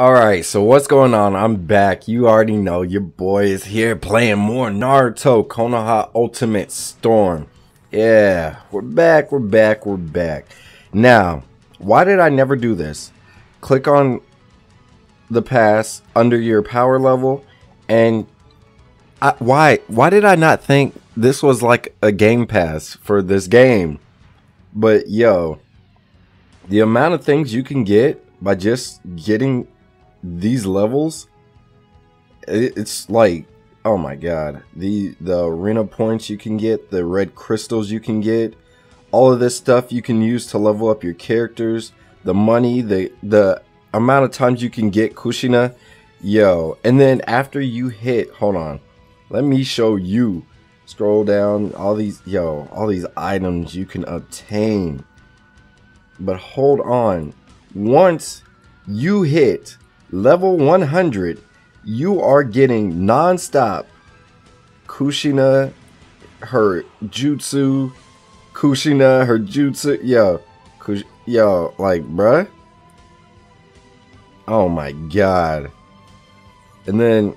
Alright, so what's going on? I'm back. You already know your boy is here playing more Naruto Konoha Ultimate Storm. Yeah, we're back. Now, why did I never do this? Click on the pass under your power level, and why did I not think this was like a game pass for this game? But yo, the amount of things you can get by just getting these levels, it's like, oh my god, the arena points you can get, the red crystals you can get, all of this stuff you can use to level up your characters, the money, the amount of times you can get Kushina, yo. And then after you hit, hold on, let me show you, scroll down, all these, yo, all these items you can obtain. But hold on, once you hit level 100, you are getting non-stop Kushina, her jutsu, Kushina, her jutsu, yo, yo, like, bruh, oh my god. And then,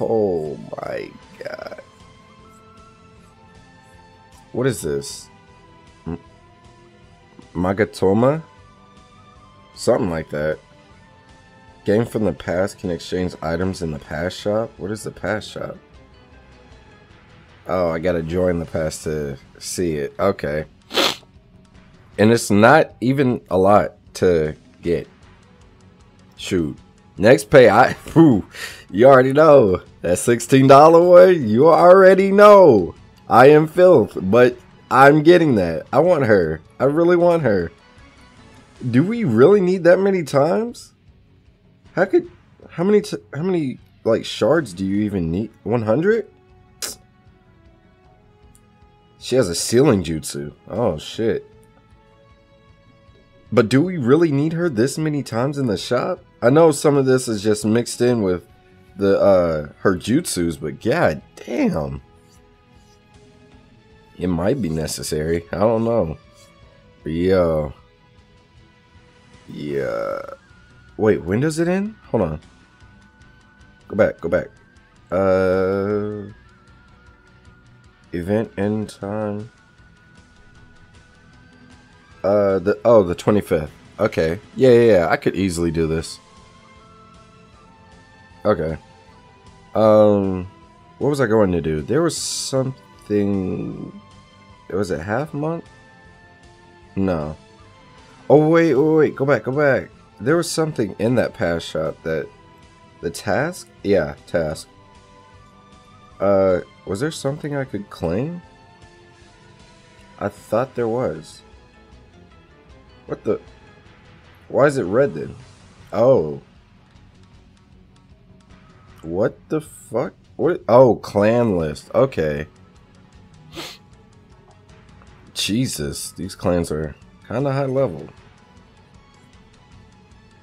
oh my god, what is this, Magatoma, something like that? Game from the past can exchange items in the past shop. What is the past shop? Oh, I gotta join the past to see it. Okay. And it's not even a lot to get. Shoot. Next pay, you already know. That $16 one, you already know. I am filth, but I'm getting that. I want her. I really want her. Do we really need that many times? How many like shards do you even need? 100? She has a sealing jutsu. Oh shit. But do we really need her this many times in the shop? I know some of this is just mixed in with the her jutsus, but god damn. It might be necessary. I don't know. But yo. Yeah. Wait, when does it end? Hold on. Go back. Event end time. The 25th. Okay. Yeah, I could easily do this. Okay. What was I going to do? There was something. Was it half month? No. Oh wait, go back. There was something in that pass shop that the task? Yeah, task. Was there something I could claim? I thought there was. What the? Why is it red then? Oh. What the fuck? What? Oh, clan list. Okay. Jesus, these clans are kind of high level.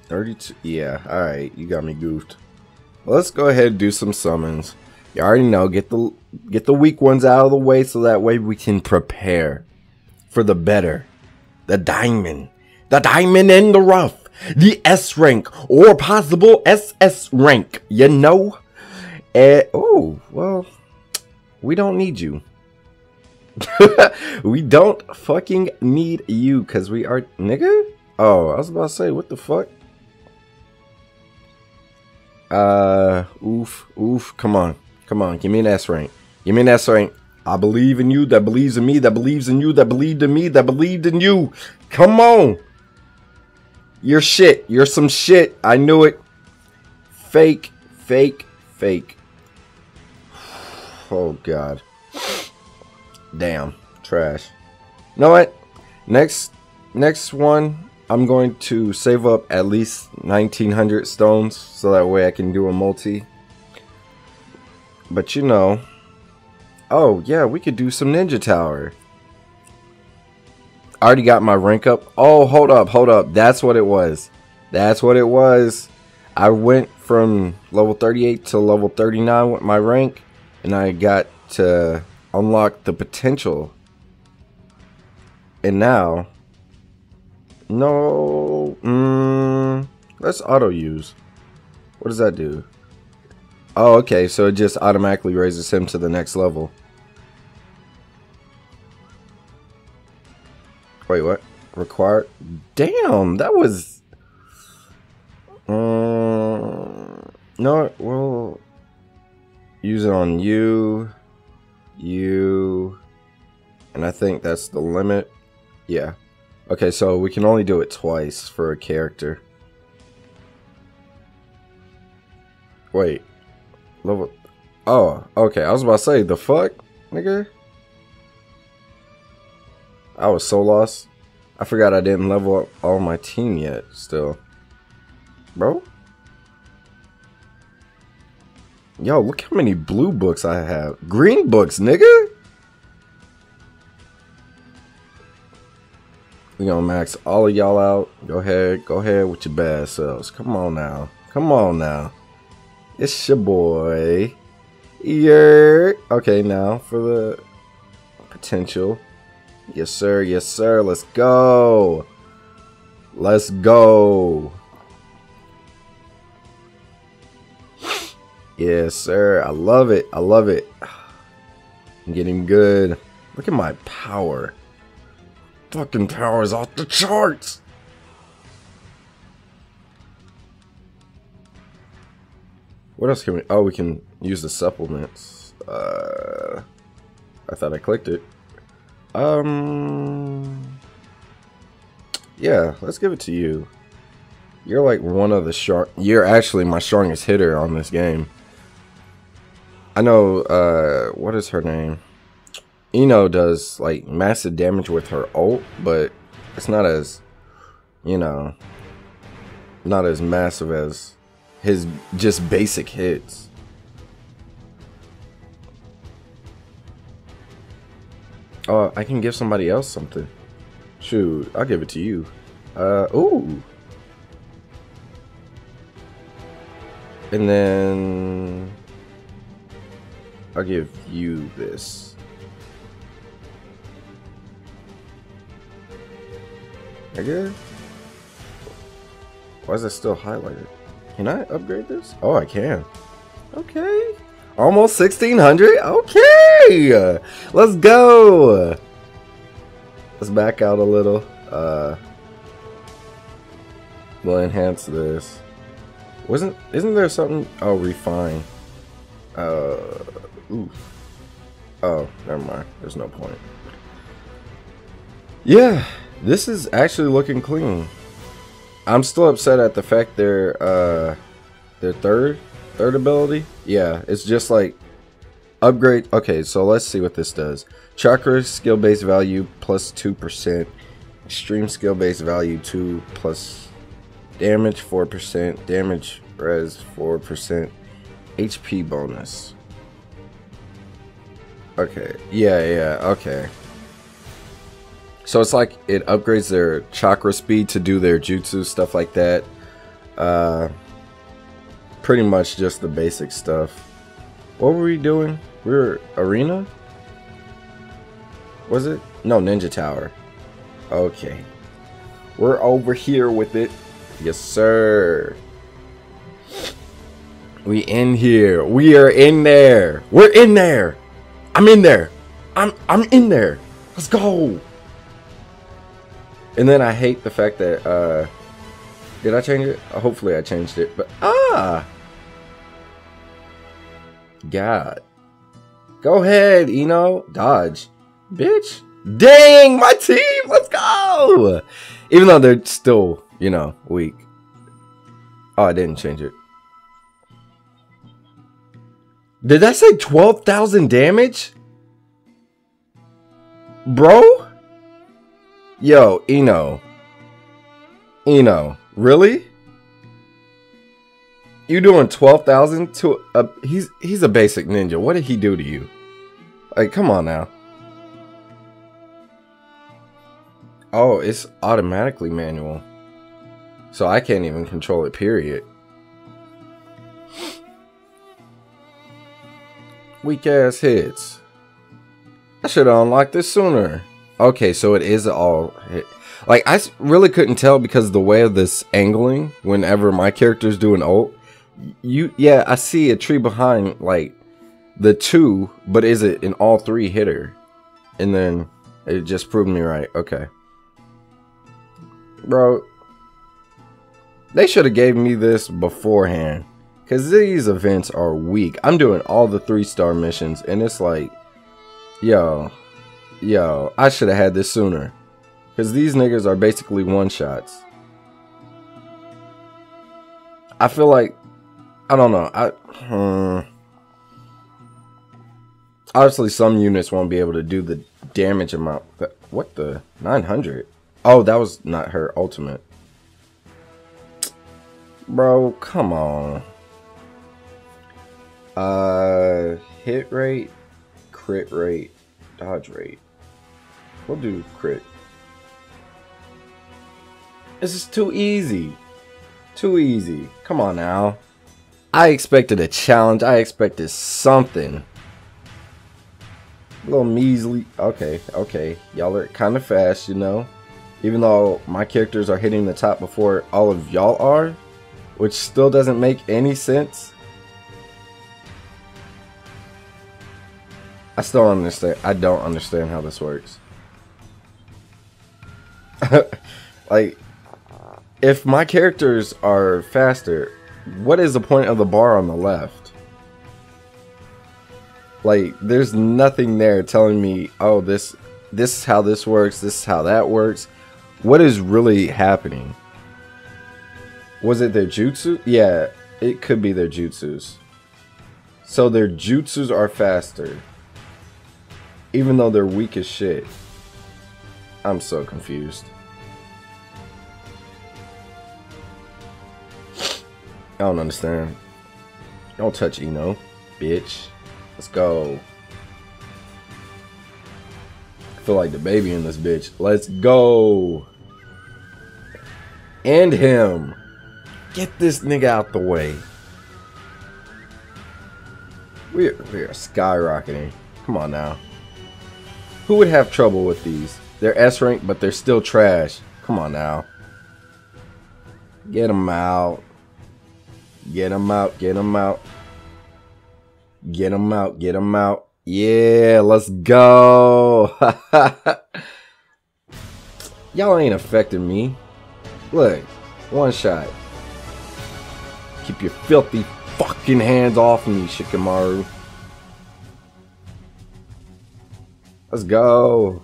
32, yeah, alright, you got me goofed. Well, let's go ahead and do some summons. You already know, get the weak ones out of the way so that way we can prepare for the better. The diamond in the rough, the S rank, or possible SS rank, you know? Oh, well, we don't need you. We don't fucking need you, because we are, nigga? Oh, I was about to say, what the fuck? Oof, come on, give me an S rank, I believe in you, that believes in me, that believes in you, that believed in me, that believed in you, come on, you're shit, you're some shit, I knew it, fake, oh god, damn, trash. You know what, next one, I'm going to save up at least 1900 stones so that way I can do a multi. But you know, oh yeah, we could do some ninja tower. I already got my rank up. Oh, hold up, that's what it was. I went from level 38 to level 39 with my rank, and I got to unlock the potential. And now, no, Let's auto use. What does that do? Oh, okay, so it just automatically raises him to the next level. Wait, what? Required? Damn, that was... no, well... Use it on you. You. And I think that's the limit. Yeah. Okay, so we can only do it twice for a character. Wait. Level. Oh, okay. I was about to say, the fuck, nigga? I was so lost. I forgot I didn't level up all my team yet, still. Bro? Yo, look how many blue books I have. Green books, nigga! We're gonna max all of y'all out. Go ahead with your bad selves. Come on now. Come on now. It's your boy. Yeah. Okay, now for the potential. Yes, sir. Yes, sir. Let's go. Let's go. Yes, sir. I love it. I love it. I'm getting good. Look at my power. Fucking power is off the charts. What else can we... Oh, we can use the supplements. I thought I clicked it. Yeah, let's give it to you. You're like one of the you're actually my strongest hitter on this game. I know, what is her name? Eno does, like, massive damage with her ult, but it's not as, you know, not as massive as his just basic hits. Oh, I can give somebody else something. Shoot, I'll give it to you. Ooh. And then I'll give you this. I guess. Why is it still highlighted? Can I upgrade this? Oh, I can. Okay. Almost 1600. Okay. Let's go. Let's back out a little. We'll enhance this. Isn't there something? Oh, refine. Ooh. Oh, never mind. There's no point. Yeah, this is actually looking clean. I'm still upset at the fact their third ability. Yeah, it's just like upgrade. Okay, so let's see what this does. Chakra skill based value plus 2%. Extreme skill based value 2+. Damage 4%. Damage res 4%. HP bonus. Okay. Yeah. Okay. So it's like it upgrades their chakra speed to do their jutsu, stuff like that. Pretty much just the basic stuff. What were we doing? We were arena? Was it? No, Ninja Tower. Okay. We're over here with it. Yes, sir. We in here. We are in there. We're in there. I'm in there. I'm in there. Let's go. And then I hate the fact that, did I change it? Hopefully I changed it, but, God. Go ahead, Eno. Dodge. Bitch. Dang, my team! Let's go! Even though they're still, you know, weak. Oh, I didn't change it. Did that say 12,000 damage? Bro? Yo, Eno. Eno, really? You doing 12,000 to a... He's a basic ninja. What did he do to you? Like, come on now. Oh, it's automatically manual. So I can't even control it, period. Weak ass hits. I should have unlocked this sooner. Okay, so it is all hit. Like, I really couldn't tell because the way of this angling, whenever my character's doing ult, yeah, I see a tree behind, like, the two, but is it an all three hitter? And then it just proved me right. Okay. Bro, they should have gave me this beforehand, because these events are weak. I'm doing all the 3-star missions, and it's like, yo, I should have had this sooner, because these niggas are basically one-shots. I feel like, I don't know, obviously some units won't be able to do the damage amount. What the? 900? Oh, that was not her ultimate. Bro, come on. Hit rate, crit rate, dodge rate. We'll do crit. This is too easy. Too easy. Come on now. I expected a challenge. I expected something. A little measly. Okay, okay. Y'all are kind of fast, you know. Even though my characters are hitting the top before all of y'all are, which still doesn't make any sense. I still don't understand. I don't understand how this works. Like, if my characters are faster, what is the point of the bar on the left? Like, there's nothing there telling me, oh, this is how this works, this is how that works. What is really happening? Was it their jutsu? Yeah, it could be their jutsus. So their jutsus are faster, even though they're weak as shit. I'm so confused. I don't understand. Don't touch Eno, bitch. Let's go. I feel like the baby in this bitch. Let's go. End him. Get this nigga out the way. We are skyrocketing. Come on now. Who would have trouble with these? They're S rank, but they're still trash. Come on now. Get them out. Get them out. Get them out. Get them out. Get them out. Yeah, let's go. Y'all ain't affecting me. Look, one shot. Keep your filthy fucking hands off me, Shikamaru. Let's go.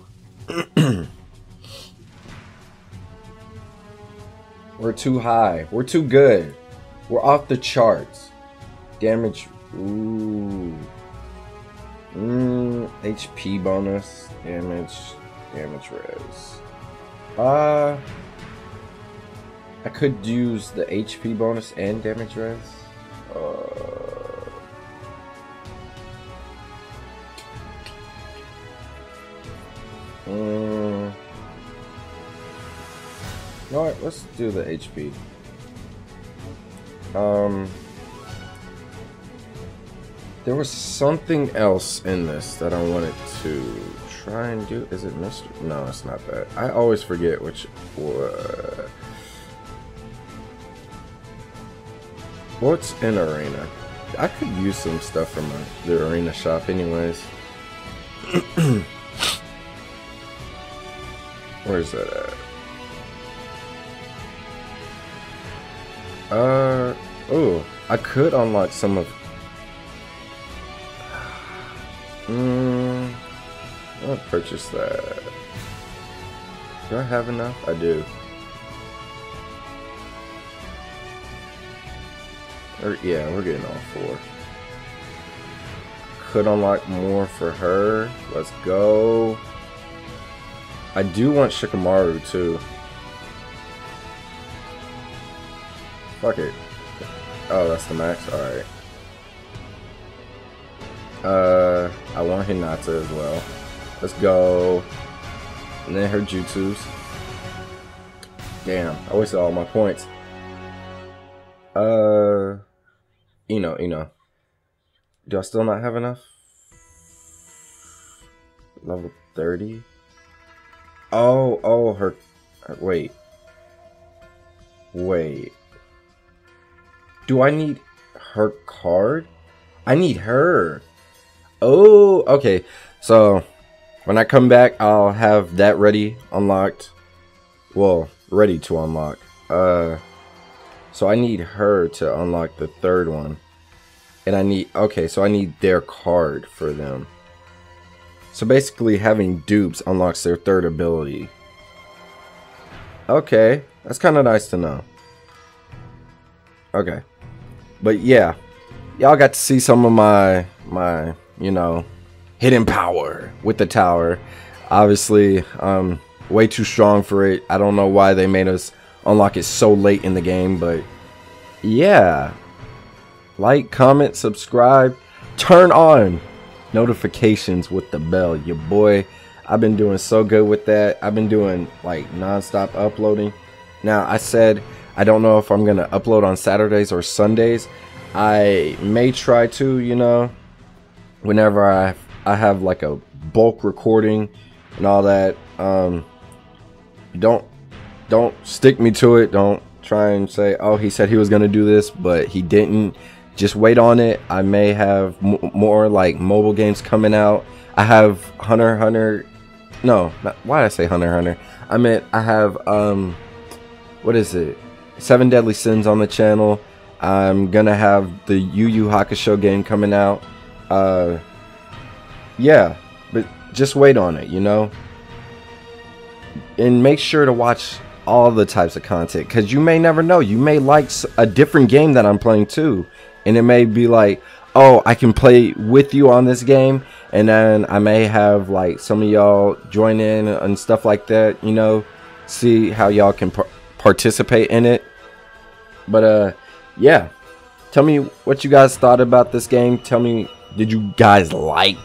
We're too high. We're too good. We're off the charts. Damage. Ooh. HP bonus. Damage. Damage res. I could use the HP bonus and damage res. Alright, let's do the HP. There was something else in this that I wanted to try and do. Is it mystery? No, it's not that. I always forget which. What's in arena? I could use some stuff from the arena shop anyways. Where's that at? Oh, I could unlock some of... I'll purchase that. Do I have enough? I do. Yeah, we're getting all four. Could unlock more for her. Let's go. I do want Shikamaru too. Fuck it. Oh, that's the max? Alright. I want Hinata as well. Let's go. And then her jutsus. Damn, I wasted all my points. Eno. Do I still not have enough? Level 30? Oh, her Wait. Do I need her card? I need her. Oh, okay. So when I come back, I'll have that ready, unlocked. Well, ready to unlock. So I need her to unlock the third one. And I need, okay, so I need their card for them. So basically having dupes unlocks their third ability. Okay, that's kind of nice to know. Okay. But yeah, y'all got to see some of my, you know, hidden power with the tower. Obviously, way too strong for it. I don't know why they made us unlock it so late in the game, but yeah. Like, comment, subscribe, turn on notifications with the bell. Your boy, I've been doing so good with that. I've been doing like non-stop uploading. Now, I said I don't know if I'm gonna upload on Saturdays or Sundays. I may try to, you know, whenever I have like a bulk recording and all that. Don't stick me to it. Don't try and say, oh, he said he was gonna do this but he didn't. Just wait on it. I may have more like mobile games coming out. I have Hunter x Hunter. No, not, why did I say Hunter x Hunter? I meant I have what is it? Seven Deadly Sins on the channel. I'm gonna have the Yu Yu Hakusho game coming out. Yeah, but just wait on it, you know. And make sure to watch all the types of content, because you may never know. You may like a different game that I'm playing too, and it may be like, oh, I can play with you on this game, and then I may have like some of y'all join in and stuff like that, you know, see how y'all can participate in it. But yeah, tell me what you guys thought about this game. Tell me, did you guys like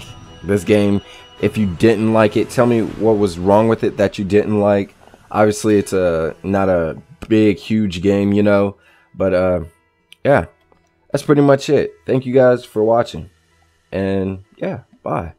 this game? If you didn't like it, tell me what was wrong with it that you didn't like. Obviously, it's not a big, huge game, you know, but yeah, that's pretty much it. Thank you guys for watching, and yeah, bye.